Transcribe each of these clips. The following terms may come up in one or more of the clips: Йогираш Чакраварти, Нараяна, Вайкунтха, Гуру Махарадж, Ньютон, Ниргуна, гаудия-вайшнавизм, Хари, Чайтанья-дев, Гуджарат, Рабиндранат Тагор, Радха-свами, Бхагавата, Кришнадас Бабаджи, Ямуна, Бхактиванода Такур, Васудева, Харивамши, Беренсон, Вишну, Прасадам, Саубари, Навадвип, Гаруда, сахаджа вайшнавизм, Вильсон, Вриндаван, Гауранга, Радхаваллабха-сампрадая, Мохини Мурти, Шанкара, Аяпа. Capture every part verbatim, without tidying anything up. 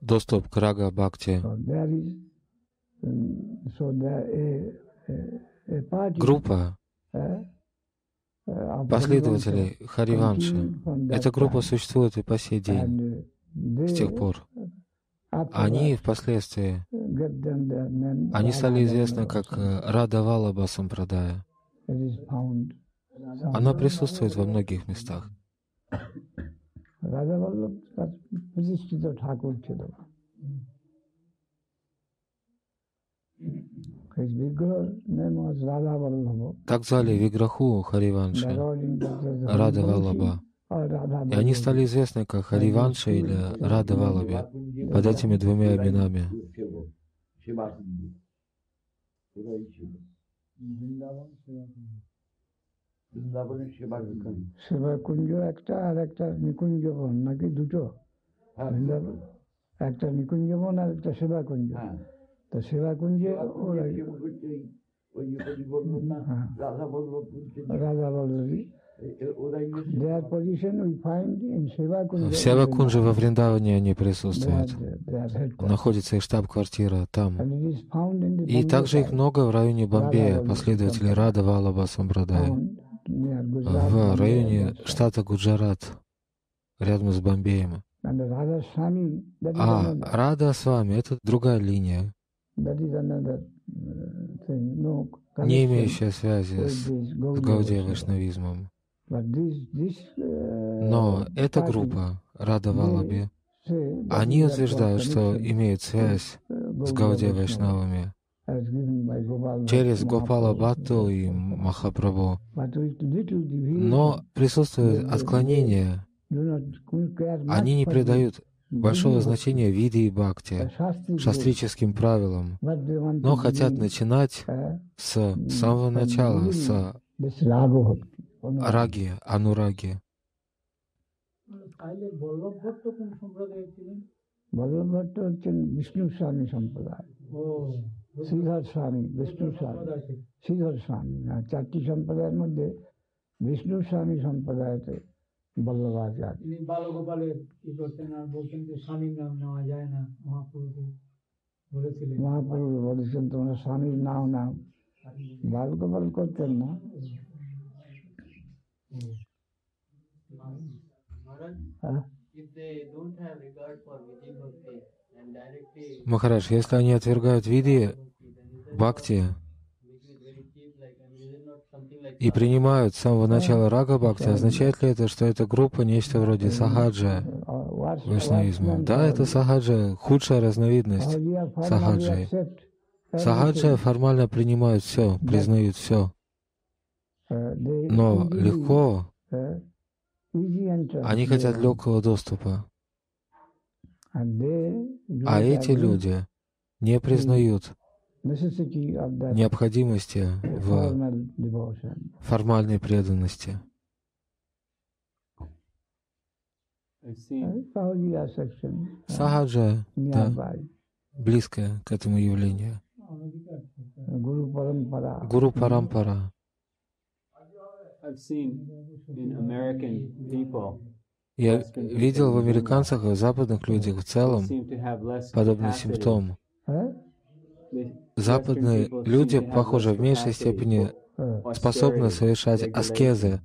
доступ к рага-бхакти. Группа последователей Харивамши. Эта группа существует и по сей день, с тех пор. Они впоследствии, они стали известны как Радхаваллабха-сампрадая. Она присутствует во многих местах. Так звали Виграху Харивамши, Радхаваллабха. И они стали известны как Харивамши или Радхаваллабха под этими двумя именами. В Севакунджи во Вриндаване они присутствуют. Находится их штаб-квартира там. И также их много в районе Бомбея, последователи Радхаваллабха-сампрадая. В районе штата Гуджарат, рядом с Бомбеем. А Радха-свами — это другая линия, не имеющая связи с гаудия-вайшнавизмом. Но эта группа, Радхаваллабхи, они утверждают, что имеют связь с гаудия-вайшнавами через Гопала-бхатту и Махапрабху. Но присутствует отклонение. Они не придают большого значения виде и бхакти, шастрическим правилам, но хотят начинать с самого начала, с раги, анураги. Махарадж, если они отвергают види бхакти и принимают с самого начала рага-бхакти, означает ли это, что эта группа нечто вроде сахаджа вайшнавизма? Да, это сахаджа, худшая разновидность сахаджи. Сахаджа формально принимают все, признают все, но легко, они хотят легкого доступа. А эти люди не признают необходимости в формальной преданности. Сахаджа, да, близкая к этому явлению. Гуру Парампара. Я видел в американцах и в западных людях в целом подобный симптом. Западные люди, похоже, в меньшей степени способны совершать аскезы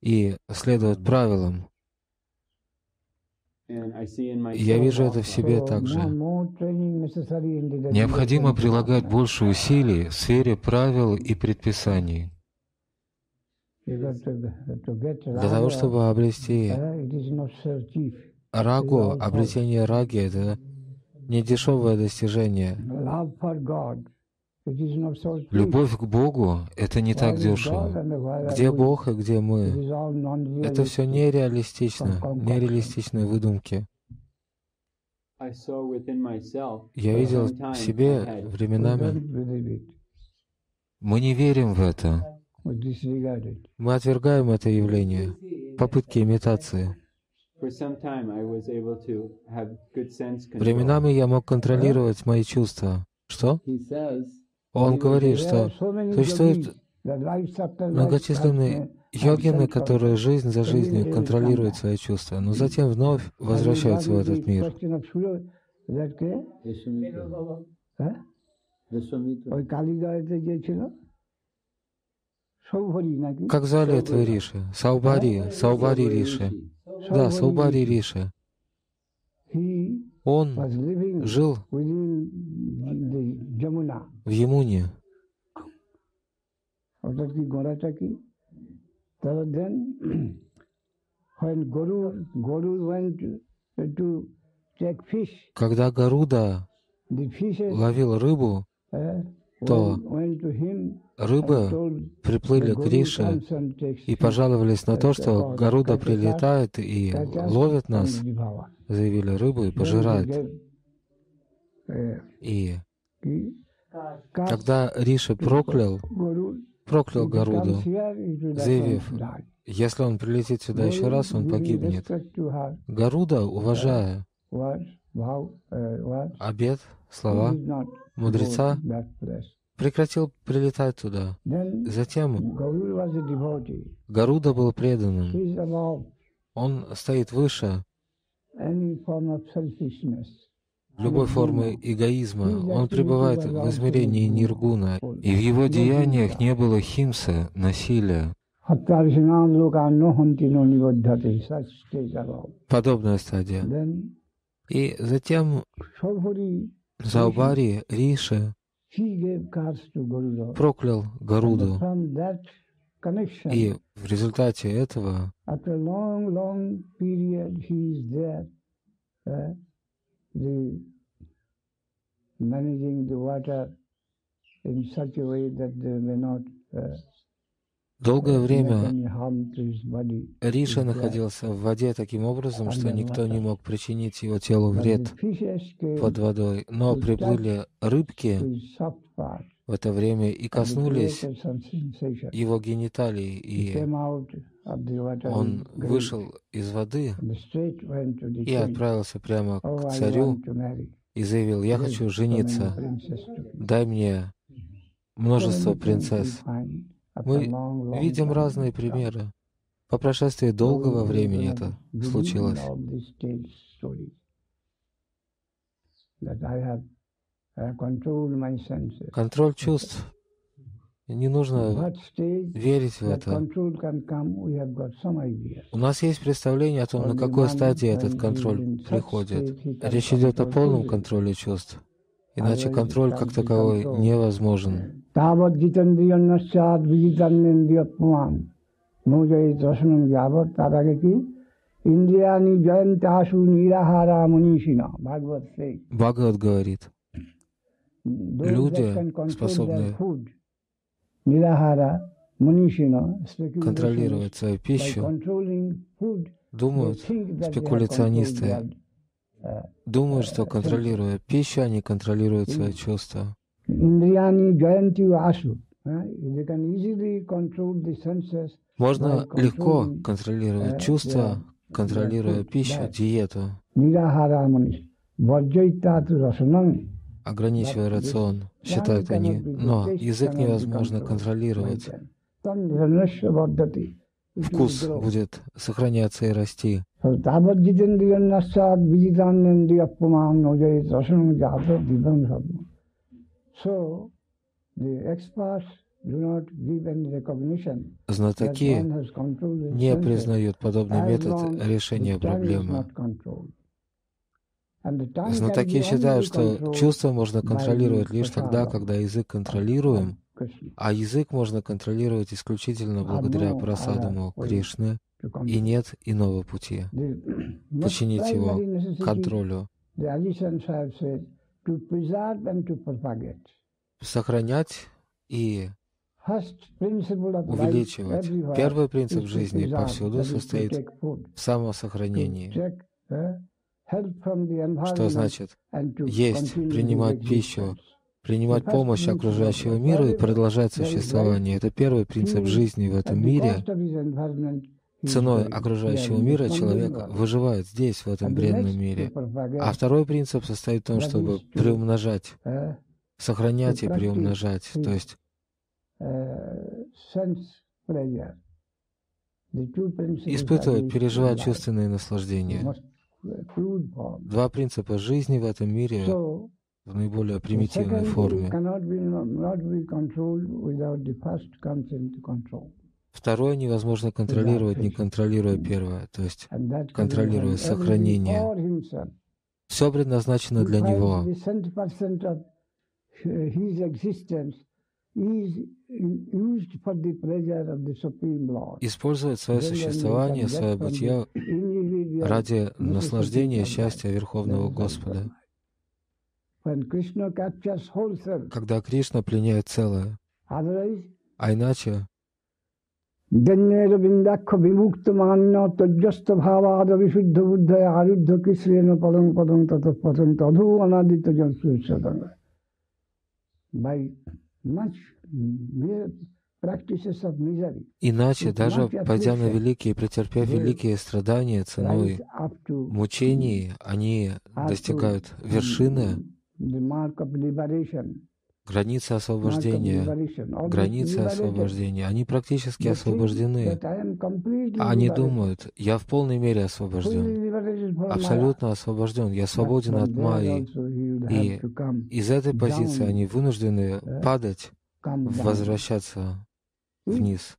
и следовать правилам. Я вижу это в себе также. Необходимо прилагать больше усилий в сфере правил и предписаний. Для того, чтобы обрести рагу, обретение раги — это не дешевое достижение. Любовь к Богу — это не так дешево. Где Бог и где мы? Это все нереалистично, нереалистичные выдумки. Я видел в себе временами. Мы не верим в это. Мы отвергаем это явление, попытки имитации. Временами я мог контролировать мои чувства. Что? Он говорит, что существуют многочисленные Йогины, которые жизнь за жизнью контролируют свои чувства, но затем вновь возвращаются в этот мир. Как звали этого Риши? Саубари, Саубари Риши. Да, Саубари Риши. Он жил в Ямуне. Когда Гаруда ловил рыбу, то рыбы приплыли к Рише и пожаловались на то, что Гаруда прилетает и ловит нас, заявили рыбу и пожирает. И когда Риша проклял, проклял Гаруду, заявив, если он прилетит сюда еще раз, он погибнет. Гаруда, уважая обет, слова мудреца, прекратил прилетать туда. Затем Гаруда был преданным. Он стоит выше любой формы эгоизма. Он пребывает в измерении Ниргуна, и в его деяниях не было химсы, насилия. Подобная стадия. И затем Саубари Риши проклял Гаруду. И в результате этого долгое время Риша находился в воде таким образом, что никто не мог причинить его телу вред под водой. Но приплыли рыбки в это время и коснулись его гениталий, и он вышел из воды и отправился прямо к царю и заявил: «Я хочу жениться, дай мне множество принцесс». Мы видим разные примеры. По прошествии долгого времени это случилось. Контроль чувств. Не нужно верить в это. У нас есть представление о том, на какой стадии этот контроль приходит. Речь идет о полном контроле чувств. Иначе контроль как таковой невозможен. Бхагават говорит, люди, способные контролировать свою пищу, думают, спекуляционисты, думают, что контролируя пищу, они контролируют свои чувства. Можно легко контролировать чувства, контролируя пищу, диету, ограничивая рацион, считают они, но язык невозможно контролировать. Вкус будет сохраняться и расти. Знатоки не признают подобный метод решения проблемы. Знатоки считают, что чувства можно контролировать лишь тогда, когда язык контролируем, а язык можно контролировать исключительно благодаря прасадаму Кришны, и нет иного пути подчинить его контролю. Сохранять и увеличивать. Первый принцип жизни повсюду состоит в самосохранении. Что значит есть, принимать пищу, принимать помощь окружающего мира и продолжать существование. Это первый принцип жизни в этом мире. Ценой окружающего мира человек выживает здесь, в этом бренном мире. А второй принцип состоит в том, чтобы приумножать, сохранять и приумножать, то есть Испытывать, переживать чувственные наслаждения. Два принципа жизни в этом мире в наиболее примитивной форме. Второе невозможно контролировать, не контролируя первое, то есть контролируя сохранение. Все предназначено для него. Использовать свое существование, свое бытие ради наслаждения счастья Верховного Господа. Когда Кришна пленяет целое, а иначе иначе, даже пойдя на великие, претерпев великие страдания ценой мучений, они достигают вершины, границы освобождения, границы освобождения. Они практически освобождены. Они думают, я в полной мере освобожден, абсолютно освобожден, я свободен от майи. И из этой позиции они вынуждены падать, возвращаться вниз.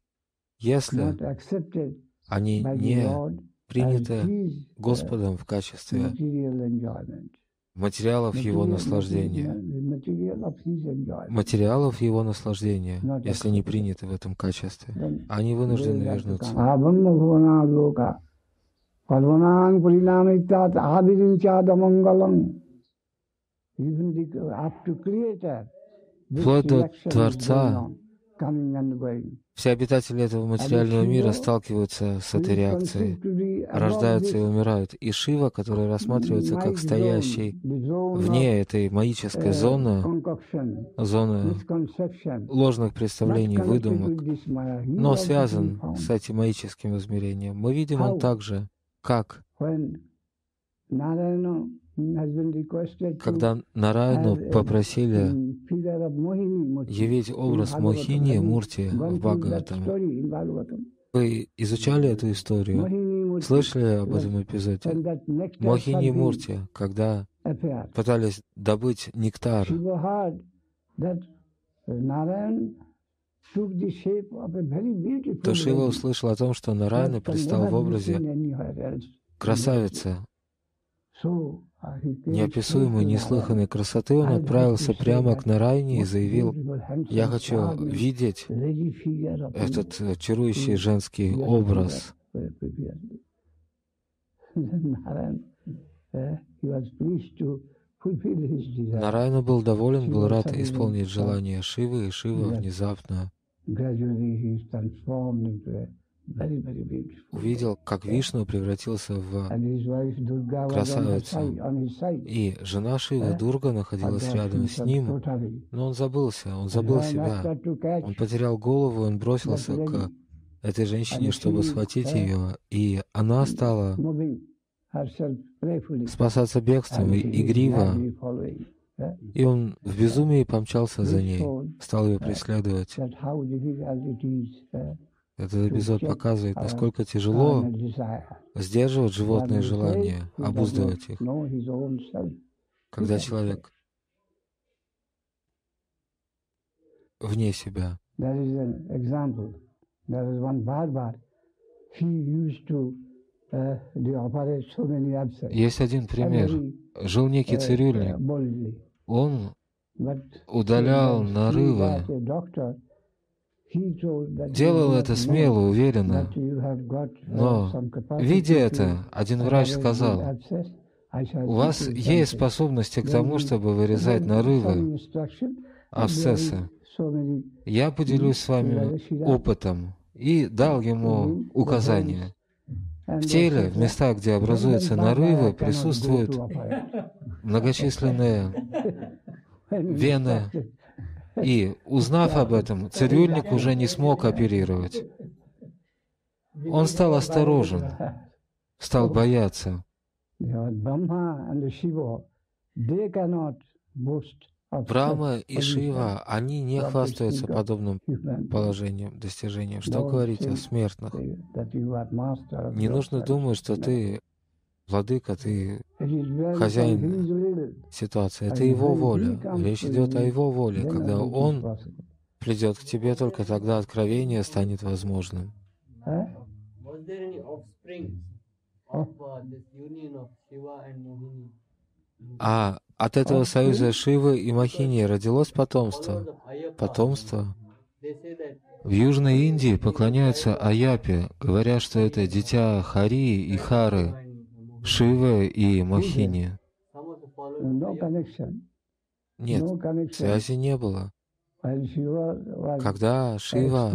Если они не приняты Господом в качестве материалов его наслаждения, материалов его наслаждения, если не приняты в этом качестве, они вынуждены вернуться. Вплоть до Творца, все обитатели этого материального мира сталкиваются с этой реакцией, рождаются и умирают. И Шива, который рассматривается как стоящий вне этой магической зоны, зоны ложных представлений, выдумок, но связан с этим магическим измерением. Мы видим он также, как когда Нараяну попросили явить образ Мохини Мурти в Бхагаватам. Вы изучали эту историю, слышали об этом эпизоде? Мохини Мурти, когда пытались добыть нектар, то Шива услышал о том, что Нараяна предстал в образе красавицы, неописуемой, неслыханной красоты. Он отправился прямо к Нараяне и заявил: «Я хочу видеть этот чарующий женский образ». Нараяна был доволен, был рад исполнить желание Шивы, и Шива внезапно увидел, как Вишну превратился в красавицу. И жена Шивы, Дурга, находилась рядом с ним, но он забылся, он забыл себя. Он потерял голову, он бросился к этой женщине, чтобы схватить ее, и она стала спасаться бегством, игриво. И он в безумии помчался за ней, стал ее преследовать. Этот эпизод показывает, насколько тяжело сдерживать животные желания, обуздывать их. Когда человек вне себя. Есть один пример. Жил некий цирюльник. Он удалял нарывы. Делал это смело, уверенно, но, видя это, один врач сказал: «У вас есть способности к тому, чтобы вырезать нарывы, абсцессы. Я поделюсь с вами опытом», и дал ему указания. В теле, в местах, где образуются нарывы, присутствуют многочисленные вены. И, узнав об этом, цирюльник уже не смог оперировать. Он стал осторожен, стал бояться. Брахма и Шива, они не хвастаются подобным положением, достижением. Что говорить о смертных? Не нужно думать, что ты владыка, ты хозяин ситуации. Это его воля. Речь идет о его воле. Когда он придет к тебе, только тогда откровение станет возможным. А от этого союза Шивы и Мохини родилось потомство. Потомство. В Южной Индии поклоняются Аяпе, говоря, что это дитя Хари и Хары, Шивы и Мохини. Нет, связи не было. Когда Шива...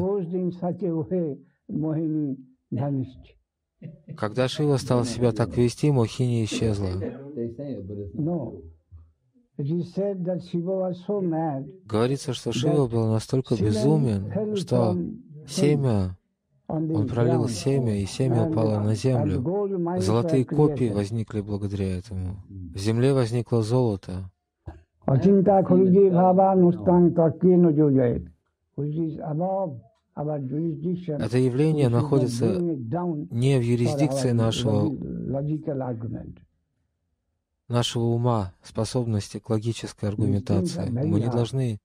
Когда Шива стал себя так вести, Мохини исчезла. Говорится, что Шива был настолько безумен, что семя, он пролил семя, и семя упало на землю. Золотые копии возникли благодаря этому. В земле возникло золото. Это явление находится не в юрисдикции нашего, нашего ума, способности к логической аргументации. Мы не должны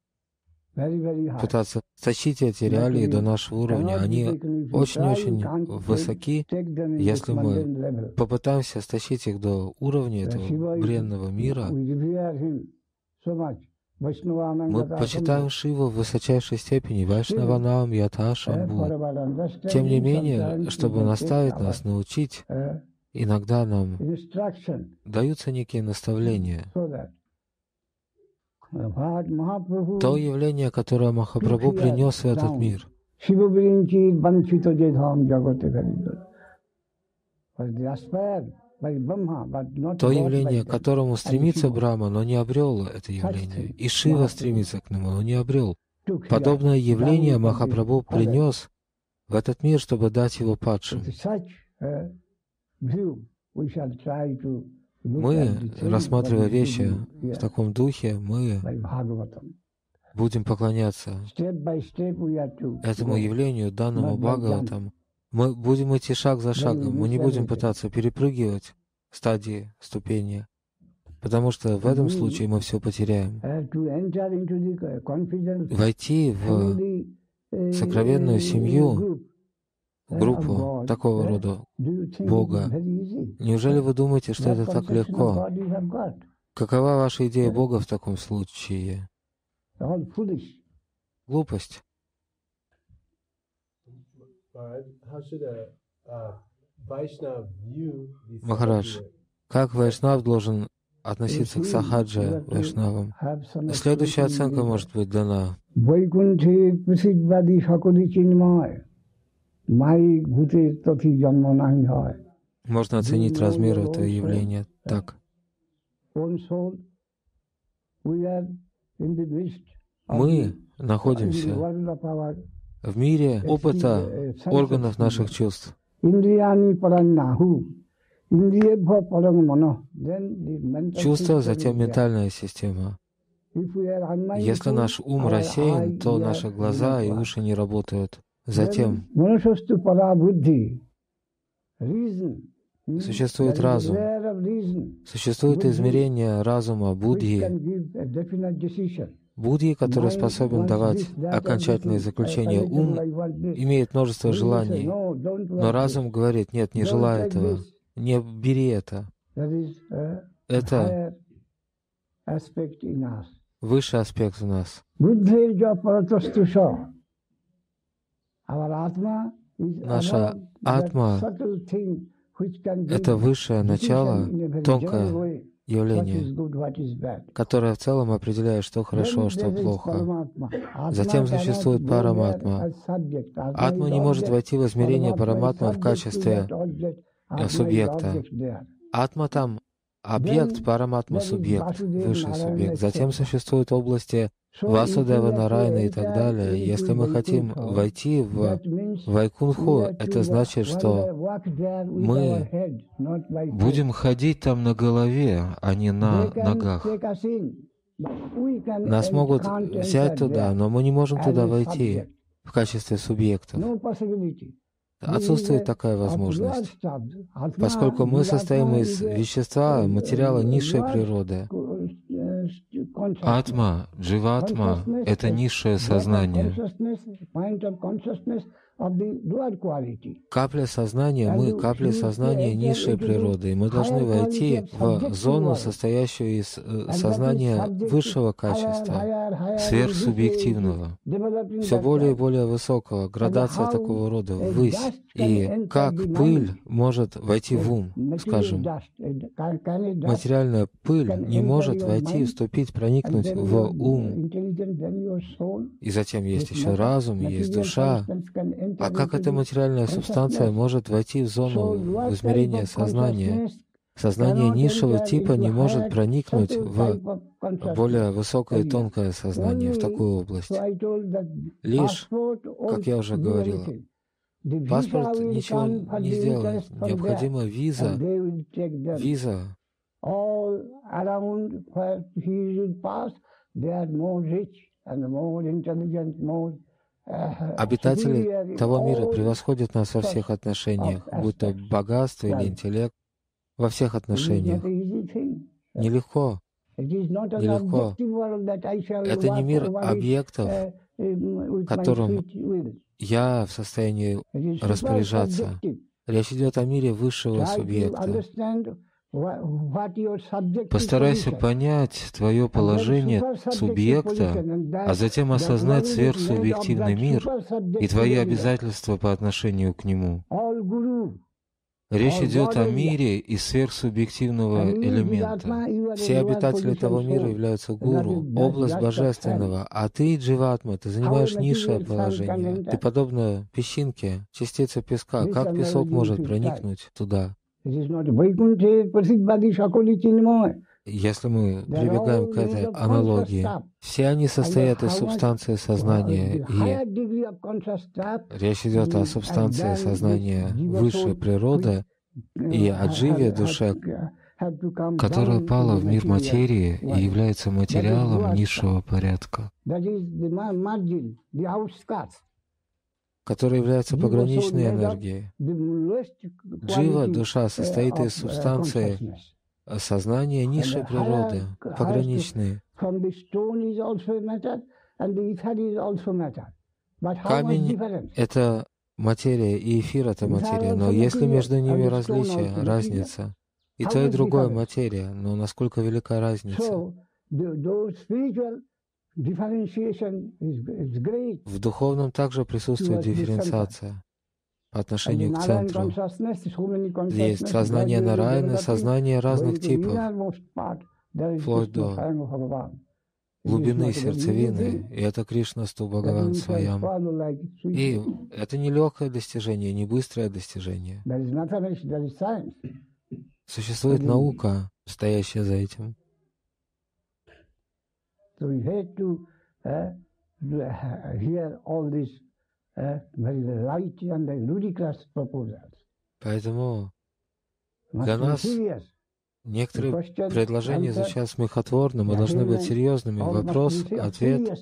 пытаться стащить эти реалии до нашего уровня. Они очень-очень высоки. Если мы попытаемся стащить их до уровня этого бренного мира, мы почитаем Шиву в высочайшей степени, Вайшнаванам, Ятха, Шамбу. Тем не менее, чтобы наставить нас, научить, иногда нам даются некие наставления. То явление, которое Махапрабху принес в этот мир. То явление, к которому стремится Брахма, но не обрел это явление. И Шива стремится к нему, но не обрел. Подобное явление Махапрабху принес в этот мир, чтобы дать его падшим. Мы, рассматривая вещи в таком духе, мы будем поклоняться этому явлению, данному Бхагаватам. Мы будем идти шаг за шагом, мы не будем пытаться перепрыгивать стадии, ступени, потому что в этом случае мы все потеряем. Войти в сокровенную семью, группу такого рода Бога, неужели вы думаете, что это так легко? Какова ваша идея Бога в таком случае? Глупость. Махарадж, как вайшнав должен относиться к сахаджа вайшнавам? Следующая оценка может быть дана. Можно оценить размер этого явления так. Мы находимся в мире опыта органов наших чувств. Чувства, затем ментальная система. Если наш ум рассеян, то наши глаза и уши не работают. Затем существует разум. Существует измерение разума буддхи. Буддхи, который способен давать окончательные заключения, ум имеет множество желаний, но разум говорит: нет, не желай этого, не бери это. Это высший аспект в нас. Наша атма — это высшее начало, тонкое явление, которое в целом определяет, что хорошо, что плохо. Затем существует параматма. Атма не может войти в измерение параматма в качестве субъекта. Атма там объект, параматма субъект, высший субъект. Затем существуют области Васудева, Нараяна и так далее. Если мы хотим войти в Вайкунтху, это значит, что мы будем ходить там на голове, а не на ногах. Нас могут взять туда, но мы не можем туда войти в качестве субъектов. Отсутствует такая возможность, поскольку мы состоим из вещества, материала низшей природы. Атма, дживатма — это низшее сознание. Капля сознания, мы — капля сознания низшей природы, и мы должны войти в зону, состоящую из сознания высшего качества, сверхсубъективного, все более и более высокого, градация такого рода ввысь. И как пыль может войти в ум, скажем, материальная пыль не может войти, вступить, проникнуть в ум. И затем есть еще разум, есть душа. А как эта материальная субстанция может войти в зону, в измерение сознания? Сознание низшего типа не может проникнуть в более высокое и тонкое сознание, в такую область. Лишь, как я уже говорила, паспорт ничего не сделает. Необходима виза, виза. Обитатели того мира превосходят нас во всех отношениях, будь то богатство или интеллект, во всех отношениях. Нелегко. Нелегко. Это не мир объектов, которым я в состоянии распоряжаться. Речь идет о мире высшего субъекта. Постарайся понять твое положение субъекта, а затем осознать сверхсубъективный мир и твои обязательства по отношению к нему. Речь идет о мире из сверхсубъективного элемента. Все обитатели того мира являются гуру, область божественного, а ты, дживатма, ты занимаешь низшее положение. Ты подобна песчинке, частице песка. Как песок может проникнуть туда? Если мы прибегаем к этой аналогии, все они состоят из субстанции сознания, и речь идет о субстанции сознания высшей природы и о дживе душе, которая пала в мир материи и является материалом низшего порядка, которая является пограничной энергией. Джива, душа, состоит из субстанции сознания низшей природы, пограничной. Камень — это материя, и эфир — это материя, но есть ли между ними различия, разница? И то, и другое — материя, но насколько велика разница? В духовном также присутствует дифференциация по отношению к центру. Есть сознание Нараяны, сознание разных типов, вплоть до глубины сердцевины, и это Кришнасту Бхагаван Своям. И это не легкое достижение, не быстрое достижение. Существует наука, стоящая за этим. So you had to uh, hear all these uh, very light and ludicrous proposals. Поэтому для нас некоторые предложения звучат смехотворно, мы должны быть серьезными. Вопрос, ответ,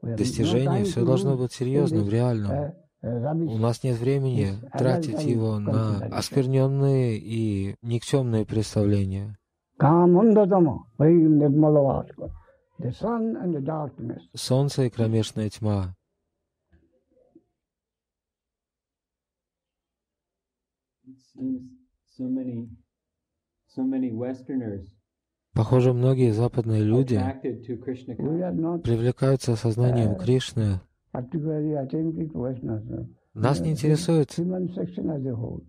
достижение, все должно быть серьезным, реальным. У нас нет времени тратить его на оскверненные и никчемные представления. Солнце и кромешная тьма. Похоже, многие западные люди привлекаются сознанием Кришны. Нас не интересует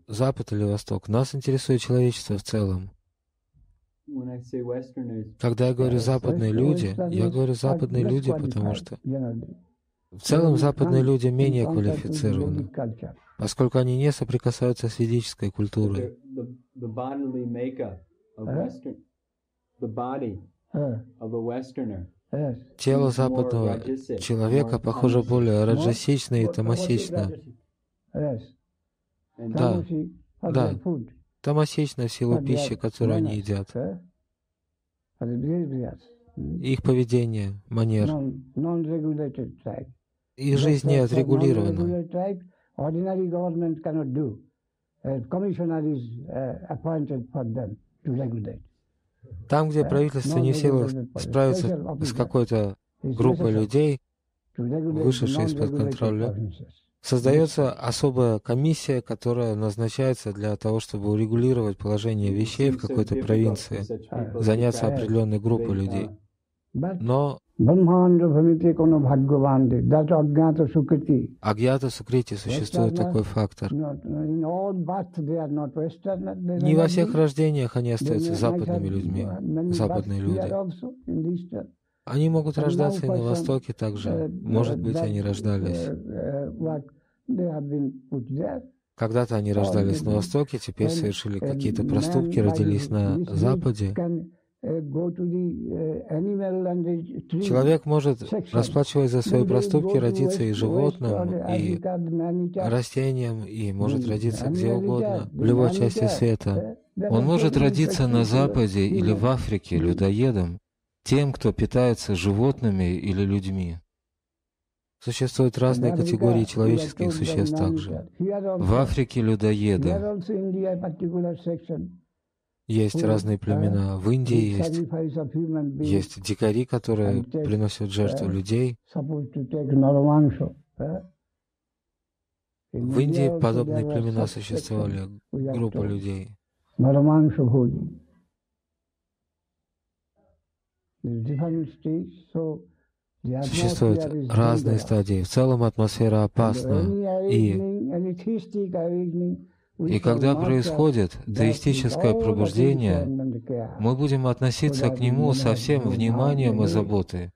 Запад или Восток, нас интересует человечество в целом. Когда я говорю «западные люди», я говорю «западные люди», потому что в целом западные люди менее квалифицированы, поскольку они не соприкасаются с ведической культурой. Тело западного человека, похоже, более раджасично и тамасично. Да, да. Тамасично в силу пищи, которую они едят. их поведение, манер. Их жизнь не отрегулирована. Там, где правительство не в силах справиться с какой-то группой людей, вышедшей из-под контроля, создается особая комиссия, которая назначается для того, чтобы урегулировать положение вещей в какой-то провинции, заняться определенной группой людей. Но агьята сукрити существует такой фактор. Не во всех рождениях они остаются западными людьми, западные люди. Они могут рождаться и на Востоке также. Может быть, они рождались. Когда-то они рождались на Востоке, теперь совершили какие-то проступки, родились на Западе. Человек может, расплачиваясь за свои проступки, родиться и животным, и растением, и может родиться где угодно, в любой части света. Он может родиться на Западе или в Африке людоедом, тем, кто питается животными или людьми. Существуют разные категории человеческих существ также. В Африке людоеды. Есть разные племена. В Индии есть, есть дикари, которые приносят жертву людей. В Индии подобные племена существовали, группа людей. Существуют разные стадии. В целом атмосфера опасна. И, и когда происходит деистическое пробуждение, мы будем относиться к нему со всем вниманием и заботой,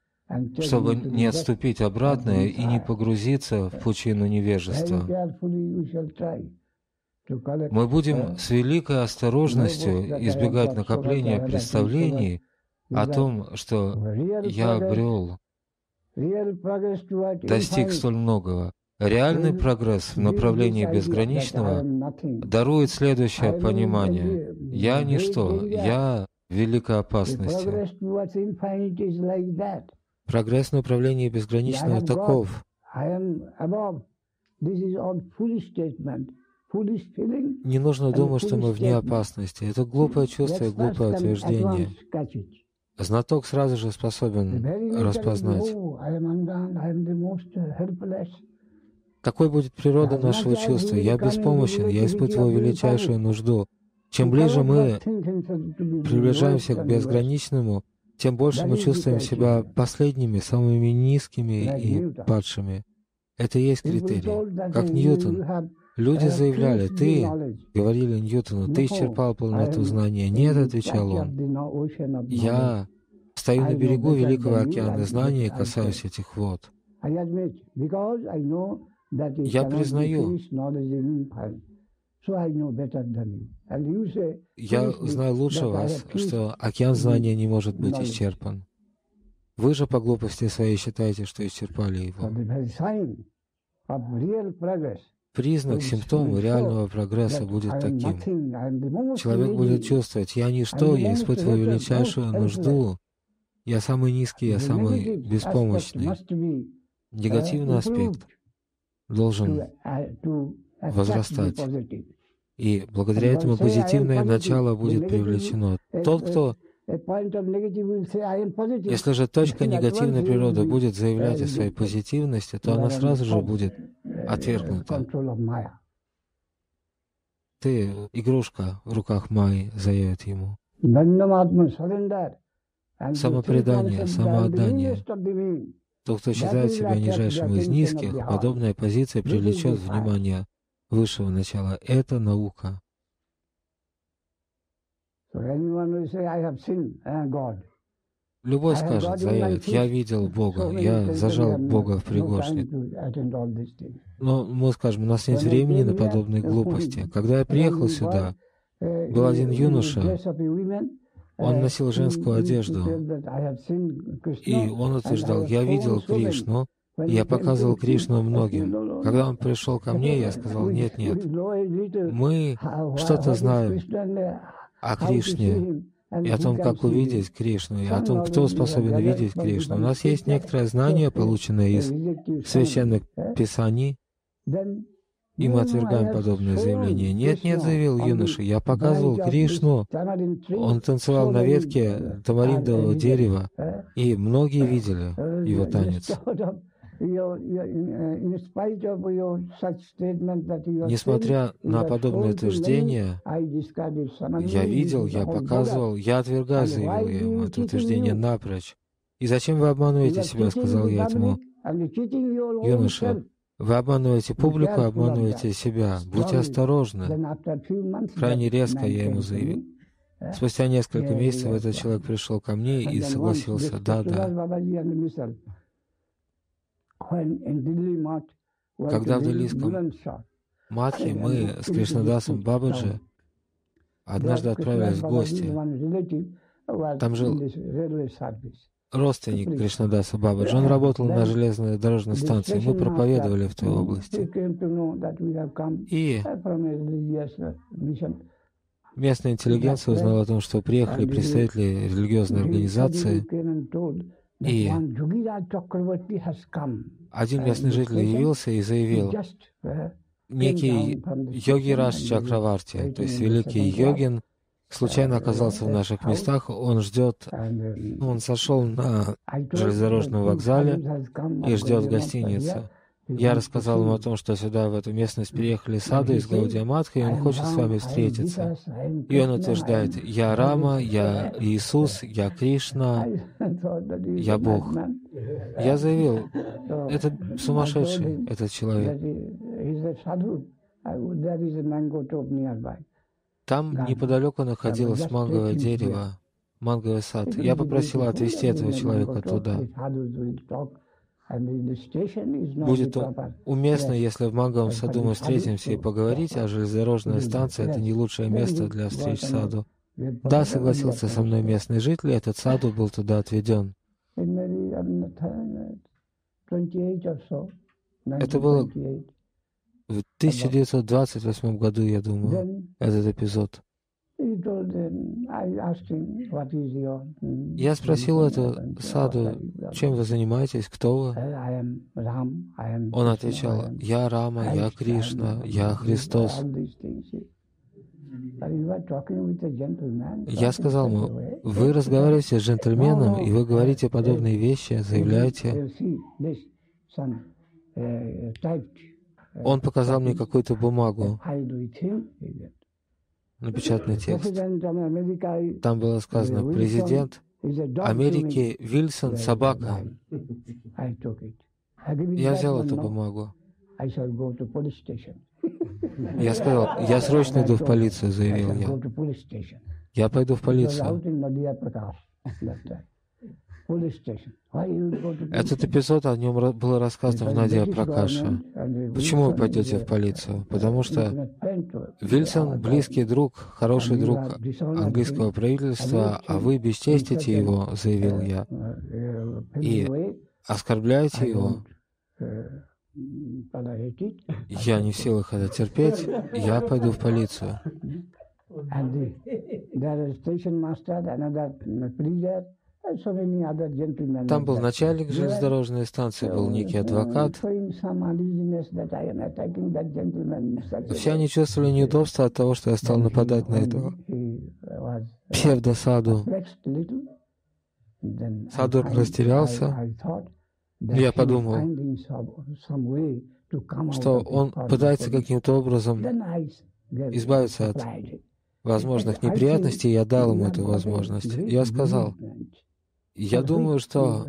чтобы не отступить обратно и не погрузиться в пучину невежества. Мы будем с великой осторожностью избегать накопления представлений о том, что я обрел, достиг столь многого. Реальный прогресс в направлении безграничного дарует следующее понимание. Я ничто, я в великой опасности. Прогресс в направлении безграничного таков. Не нужно думать, что мы вне опасности. Это глупое чувство и глупое утверждение. Знаток сразу же способен распознать. Такой будет природа нашего чувства. Я беспомощен, я испытываю величайшую нужду. Чем ближе мы приближаемся к безграничному, тем больше мы чувствуем себя последними, самыми низкими и падшими. Это и есть критерий. Как Ньютон. Люди заявляли, ты, говорили Ньютону, ты исчерпал полноту знания. Нет, отвечал он, я стою на берегу Великого океана знания и касаюсь этих вод. Я признаю, я знаю лучше вас, что океан знания не может быть исчерпан. Вы же по глупости своей считаете, что исчерпали его. Признак, симптом реального прогресса будет таким. Человек будет чувствовать, я ничто, я испытываю величайшую нужду, я самый низкий, я самый беспомощный. Негативный аспект должен возрастать. И благодаря этому позитивное начало будет привлечено. Тот, кто... Если же точка негативной природы будет заявлять о своей позитивности, то она сразу же будет отвергнута. Ты игрушка в руках Майи, заявит ему. Самопредание, самоотдание. Тот, кто считает себя нижайшим из низких, подобная позиция привлечет внимание высшего начала. Это наука. Любой скажет, заявит, я видел Бога, я зажал Бога в пригоршник. Но мы скажем, у нас нет времени на подобные глупости. Когда я приехал сюда, был один юноша, он носил женскую одежду, и он утверждал, я видел Кришну, я показывал Кришну многим. Когда он пришел ко мне, я сказал, нет-нет, мы что-то знаем о Кришне, и о том, как увидеть Кришну, и о том, кто способен видеть Кришну. У нас есть некоторое знание, полученное из священных писаний, и мы отвергаем подобное заявление. «Нет, нет», — заявил юноша, — «я показывал Кришну, он танцевал на ветке тамариндового дерева, и многие видели его танец». Несмотря на подобное утверждение, я видел, я показывал, я отвергаю, заявил я ему это утверждение напрочь. «И зачем вы обманываете себя?» — сказал я этому юноше. «Вы обманываете публику, обманываете себя. Будьте осторожны». Крайне резко я ему заявил. Спустя несколько месяцев этот человек пришел ко мне и согласился. «Да, да». Когда в Дилийском Матхе мы с Кришнадасом Бабаджи однажды отправились в гости, там жил родственник Кришнадаса Бабаджи, он работал на железной дорожной станции, мы проповедовали в той области. И местная интеллигенция узнала о том, что приехали представители религиозной организации, и один местный житель явился и заявил, некий Йогираш Чакраварти, то есть великий йогин, случайно оказался в наших местах, он ждет, он сошел на железнодорожном вокзале и ждет в гостинице. Я рассказал ему о том, что сюда, в эту местность, приехали саду из Гаудия Матха, и он хочет с вами встретиться. И он утверждает: «Я Рама, я Иисус, я Кришна, я Бог». Я заявил: «Это сумасшедший, этот человек. Там неподалеку находилось манговое дерево, манговый сад. Я попросила отвезти этого человека туда. Будет уместно, если в манговом саду мы встретимся и поговорить, а железнодорожная станция — это не лучшее место для встреч саду». Да, согласился со мной местный житель, этот саду был туда отведен. Это было в тысяча девятьсот двадцать восьмом году, я думаю, этот эпизод. Я спросил это саду: «Чем вы занимаетесь? Кто вы?» Он отвечал: «Я Рама, я Кришна, я Христос». Я сказал ему: «Вы разговариваете с джентльменом, и вы говорите подобные вещи, заявляете». Он показал мне какую-то бумагу, напечатанный текст. Там было сказано: «Президент Америки Вильсон — собака». Я взял эту бумагу. Я сказал: «Я срочно иду в полицию», — заявил я. «Я пойду в полицию». Этот эпизод, о нем было рассказано в Надия Пракаше. Почему вы пойдете в полицию? Потому что Вильсон — близкий друг, хороший друг английского правительства, а вы бесчестите его, — заявил я, — и оскорбляете его. Я не в силах это терпеть, я пойду в полицию. Там был начальник железнодорожной станции, был некий адвокат. Все они чувствовали неудобство от того, что я стал нападать на этого псевдосаду. Саду растерялся. Я подумал, что он пытается каким-то образом избавиться от возможных неприятностей, и я дал ему эту возможность. Я сказал: «Я думаю, что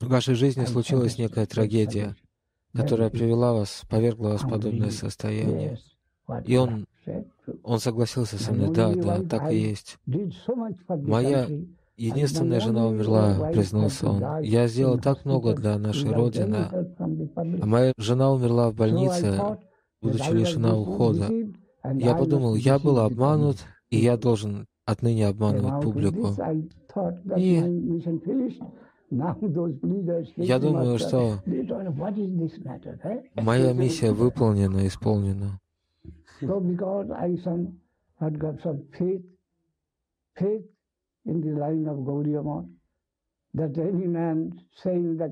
в вашей жизни случилась некая трагедия, которая привела вас, повергла вас в подобное состояние». И он, он согласился со мной: «Да, да, так и есть. Моя единственная жена умерла», — признался он. «Я сделал так много для нашей Родины, а моя жена умерла в больнице, будучи лишена ухода. Я подумал, я был обманут, и я должен отныне обманывать публику». И я думаю, что моя миссия выполнена, исполнена.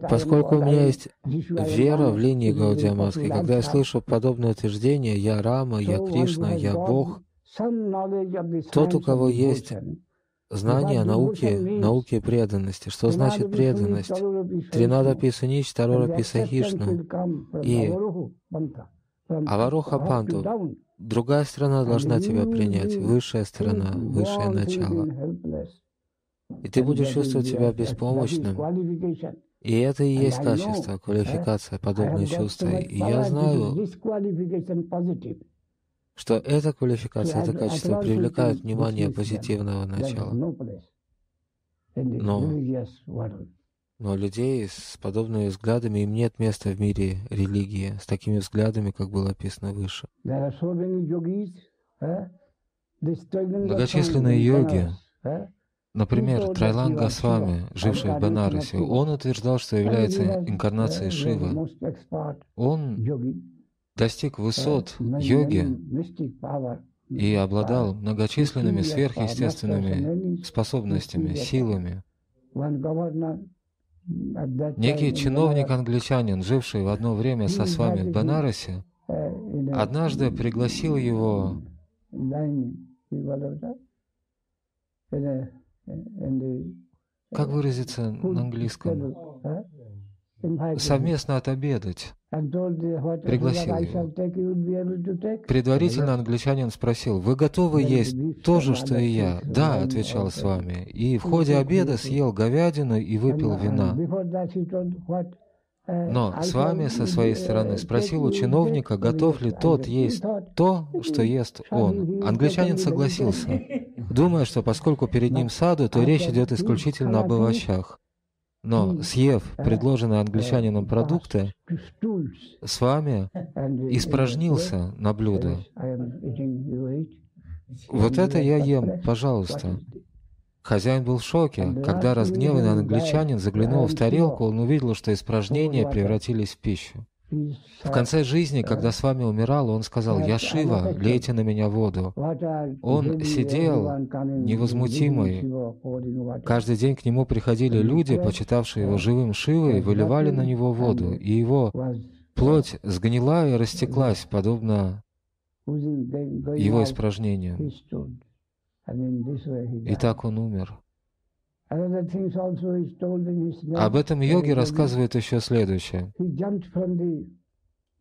Поскольку у меня есть вера в линии Гаудия Матха, и когда я слышу подобное утверждение «Я Рама», «Я Кришна», «Я Бог», тот, у кого есть знание науки, науки преданности. Что значит преданность? Тринада Писунич, Тарора Писахишна и Авароха Панту. Другая сторона должна тебя принять, высшая сторона, высшее начало. И ты будешь чувствовать себя беспомощным. И это и есть качество, квалификация, подобные чувства. И я знаю, что эта квалификация, это качество привлекает внимание позитивного начала. Но, но людей с подобными взглядами, им нет места в мире религии, с такими взглядами, как было описано выше. Многочисленные йоги, например, Трайланга Свами, живший в Бенарасе, он утверждал, что является инкарнацией Шивы. Он достиг высот йоги и обладал многочисленными сверхъестественными способностями, силами. Некий чиновник-англичанин, живший в одно время со Свами в Бенарасе, однажды пригласил его как выразиться на английском? Совместно отобедать. Пригласил его. Предварительно англичанин спросил: «Вы готовы есть то же, что и я?» «Да», — отвечал Свами. И в ходе обеда съел говядину и выпил вина. Но Свами со своей стороны спросил у чиновника, готов ли тот есть то, что ест он. Англичанин согласился, думая, что поскольку перед ним саду, то речь идет исключительно об овощах. Но, съев предложенные англичанином продукты, Свами испражнился на блюдо. «Вот это я ем, пожалуйста». Хозяин был в шоке. Когда разгневанный англичанин заглянул в тарелку, он увидел, что испражнения превратились в пищу. В конце жизни, когда Свами умирал, он сказал: «Я Шива, лейте на меня воду». Он сидел невозмутимый. Каждый день к нему приходили люди, почитавшие его живым Шивой, выливали на него воду, и его плоть сгнила и растеклась, подобно его испражнениям. И так он умер. Об этом йоги рассказывает еще следующее.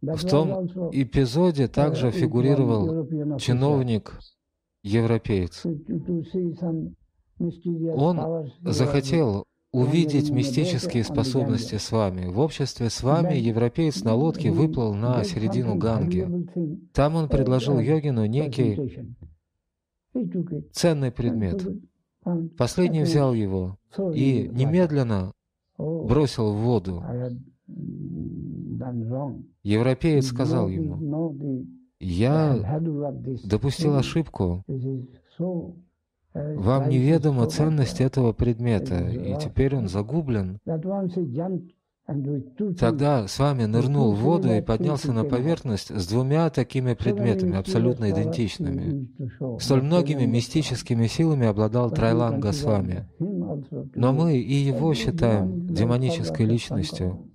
В том эпизоде также фигурировал чиновник-европеец. Он захотел увидеть мистические способности Свами. В обществе Свами европеец на лодке выплыл на середину Ганги. Там он предложил йогину некий ценный предмет. Последний взял его и немедленно бросил в воду. Европеец сказал ему: «Я допустил ошибку. Вам неведома ценность этого предмета, и теперь он загублен». Тогда Свами нырнул в воду и поднялся на поверхность с двумя такими предметами, абсолютно идентичными. Столь многими мистическими силами обладал Трайланга Свами. Но мы и его считаем демонической личностью,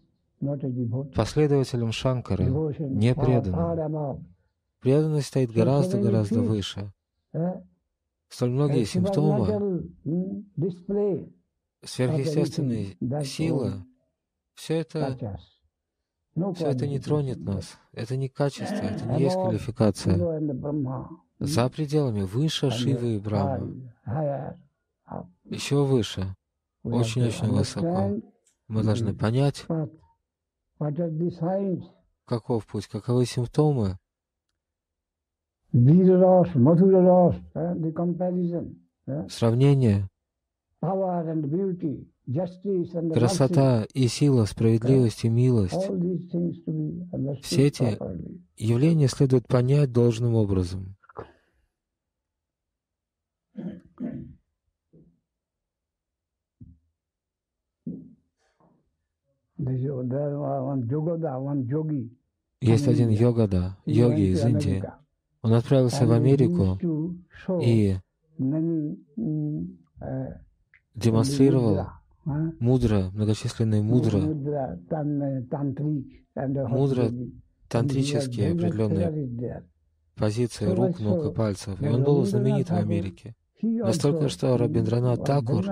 последователем Шанкары, не преданным. Преданность стоит гораздо-гораздо выше. Столь многие симптомы сверхъестественной силы, Все это, все это не тронет нас. Это не качество, это не есть квалификация. За пределами выше Шивы и Брахмы. Еще выше, очень-очень высоко. Мы должны понять, каков путь, каковы симптомы. Сравнение. Красота и сила, справедливость и милость. Все эти явления следует понять должным образом. Есть один йогада, йоги из Индии. Он отправился в Америку и демонстрировал мудра, многочисленные мудра, мудра тантрические определенные позиции рук, ног и пальцев. И он был знаменит в Америке. Настолько, что Рабиндранат Тагор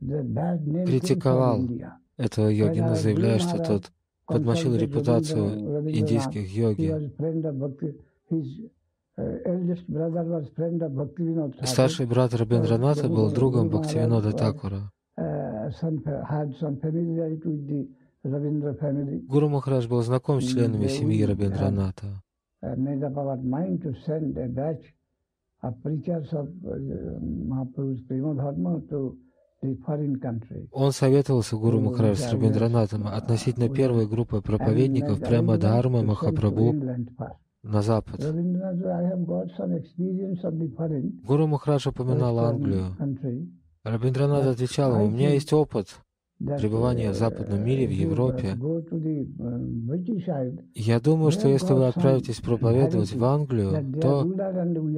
критиковал этого йогина, заявляя, что тот подмочил репутацию индийских йоги. Старший брат Рабиндраната был другом Бхактиванода Такура. Гуру Махарадж был знаком с членами семьи Рабиндраната. Он советовался Гуру Махарадж с Рабиндранатом относительно первой группы проповедников прямо Дхармы Махапрабху на Запад. Гуру Махарадж упоминал Англию. Рабиндранат отвечал ему: «У меня есть опыт пребывания в западном мире, в Европе. Я думаю, что если вы отправитесь проповедовать в Англию, то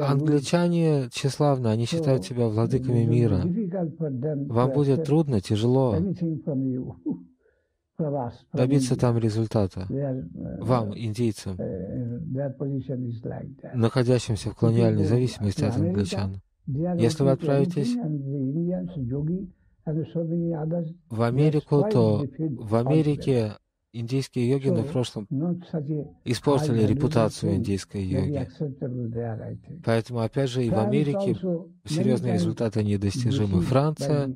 англичане тщеславны, они считают себя владыками мира. Вам будет трудно, тяжело добиться там результата, вам, индийцам, находящимся в колониальной зависимости от англичан. Если вы отправитесь в Америку, то в Америке индийские йогины в прошлом испортили репутацию индийской йоги. Поэтому, опять же, и в Америке серьезные результаты недостижимы. Франция.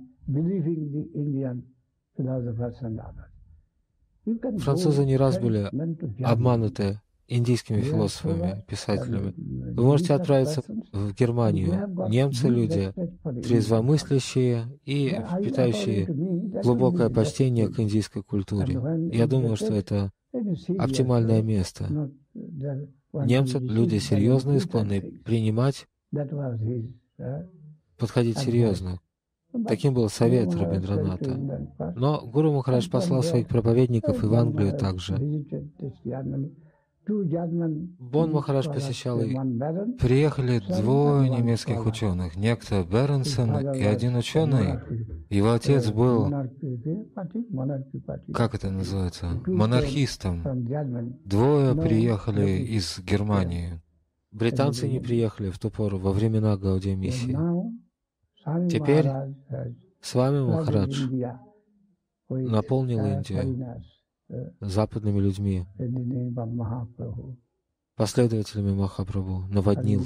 Французы не раз были обмануты индийскими философами, писателями. Вы можете отправиться в Германию. Немцы — люди трезвомыслящие и питающие глубокое почтение к индийской культуре. Я думаю, что это оптимальное место. Немцы — люди серьезные, склонны принимать, подходить серьезно. Таким был совет Рабиндраната. Но Гуру Махарадж послал своих проповедников и в Англию также. Бон Махарадж посещал и... Приехали двое немецких ученых, некто Беренсон и один ученый. Его отец был, как это называется, монархистом. Двое приехали из Германии. Британцы не приехали в ту пору, во времена Гаудия миссии. Теперь с вами Махарадж наполнил Индию западными людьми, последователями Махапрабху, наводнил.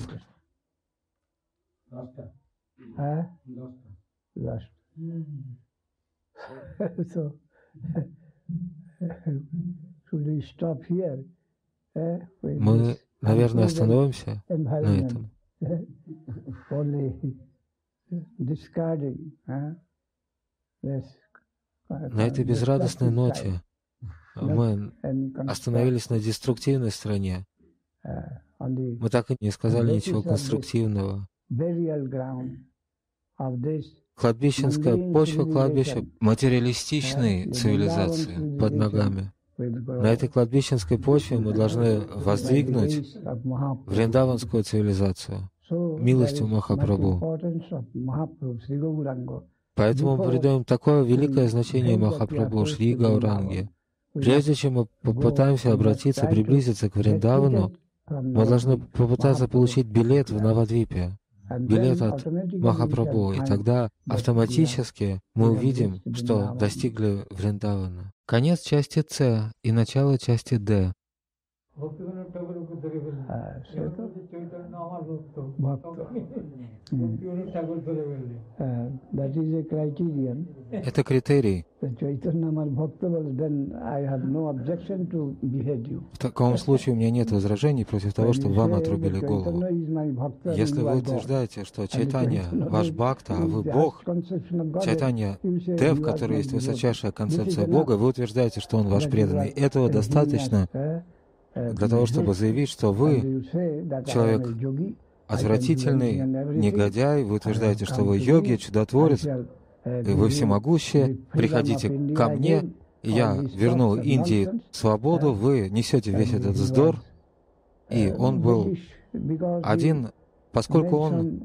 Мы, наверное, остановимся на этом. На этой безрадостной ноте мы остановились на деструктивной стороне. Мы так и не сказали ничего конструктивного. Кладбищенская почва кладбища материалистичной цивилизации под ногами. На этой кладбищенской почве мы должны воздвигнуть вриндаванскую цивилизацию милостью Махапрабху. Поэтому мы придаем такое великое значение Махапрабху Шри Гауранге. Прежде чем мы попытаемся обратиться, приблизиться к Вриндавану, мы должны попытаться получить билет в Навадвипе, билет от Махапрабху, и тогда автоматически мы увидим, что достигли Вриндавана. Конец части С и начало части Д. Это критерий. В таком случае у меня нет возражений против того, чтобы вам отрубили голову. Если вы утверждаете, что Чайтанья ваш Бхакта, а вы Бог, Чайтанья Дев, который есть высочайшая концепция Бога, вы утверждаете, что он ваш преданный. Этого достаточно для того, чтобы заявить, что вы человек отвратительный, негодяй, вы утверждаете, что вы йоги, чудотворец, и вы всемогущие, приходите ко мне, я верну Индии свободу, вы несете весь этот вздор, и он был один поскольку он,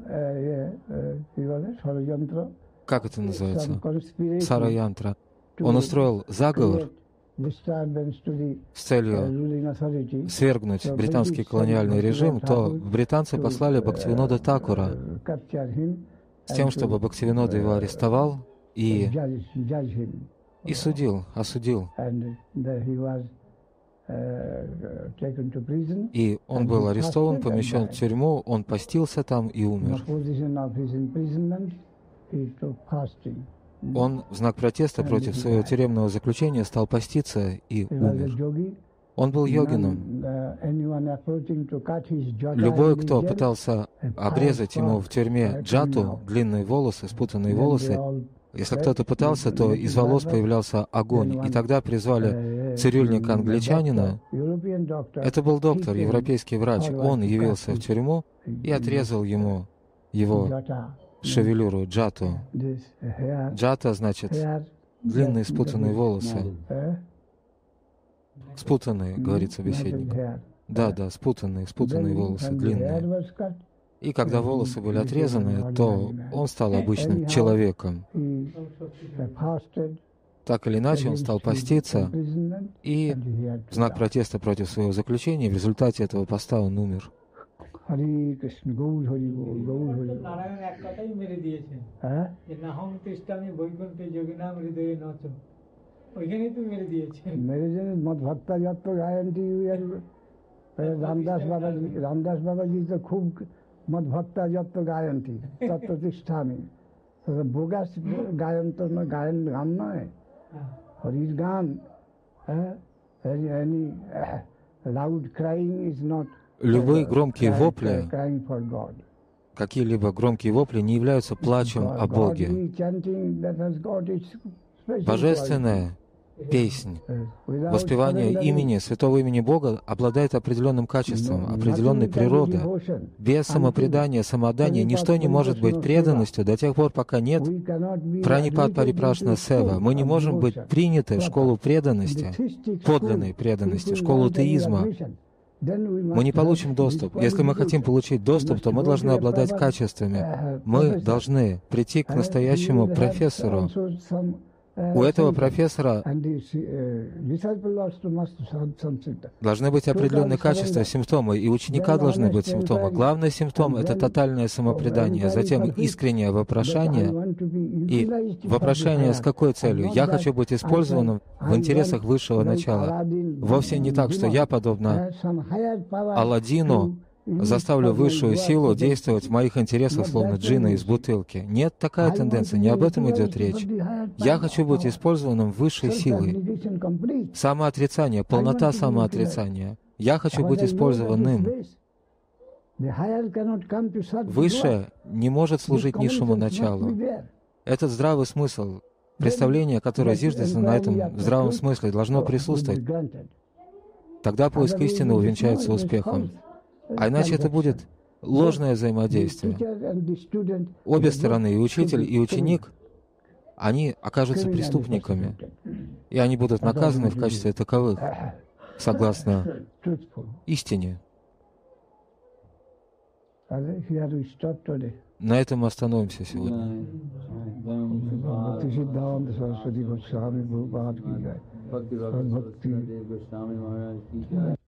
как это называется, сара-янтра, он устроил заговор с целью свергнуть британский колониальный режим, то британцы послали Бхактиванода Такура с тем, чтобы Бхактиванода его арестовал и, и судил, осудил. И он был арестован, помещен в тюрьму, он постился там и умер. Он в знак протеста против своего тюремного заключения стал поститься и умер. Он был йогином. Любой, кто пытался обрезать ему в тюрьме джату, длинные волосы, спутанные волосы, если кто-то пытался, то из волос появлялся огонь. И тогда призвали цирюльника-англичанина. Это был доктор, европейский врач. Он явился в тюрьму и отрезал ему его шевелюру, джату. Джата значит длинные спутанные волосы. Спутанные, говорит собеседник. Да, да, спутанные, спутанные волосы, длинные. И когда волосы были отрезаны, то он стал обычным человеком. Так или иначе, он стал поститься, и в знак протеста против своего заключения, в результате этого поста он умер. मधुभक्ता जत्त गायन्ति तत्प्रतिष्ठामि भोगास गायन्त में गायन गाना है हरीज गान any loud crying is not любые громкие вопли, какие-либо громкие вопли не являются плачем о Боге. Божественная песнь, воспевание имени, святого имени Бога обладает определенным качеством, определенной природой. Без самопредания, самоотдания ничто не может быть преданностью до тех пор, пока нет пранипат парипрашна сева. Мы не можем быть приняты в школу преданности, подлинной преданности, в школу теизма. Мы не получим доступ. Если мы хотим получить доступ, то мы должны обладать качествами. Мы должны прийти к настоящему профессору. У этого профессора должны быть определенные качества, симптомы, и у ученика должны быть симптомы. Главный симптом — это тотальное самопредание, затем искреннее вопрошание. И вопрошание с какой целью? Я хочу быть использованным в интересах высшего начала. Вовсе не так, что я, подобно Аладдину, заставлю высшую силу действовать в моих интересах, словно джина из бутылки. Нет, такая тенденция, не об этом идет речь. Я хочу быть использованным высшей силой. Самоотрицание, полнота самоотрицания. Я хочу быть использованным. Высшее не может служить низшему началу. Этот здравый смысл, представление, которое зиждется на этом здравом смысле, должно присутствовать. Тогда поиск истины увенчается успехом. А иначе это будет ложное взаимодействие. Обе стороны, и учитель, и ученик, они окажутся преступниками, и они будут наказаны в качестве таковых, согласно истине. На этом мы остановимся сегодня.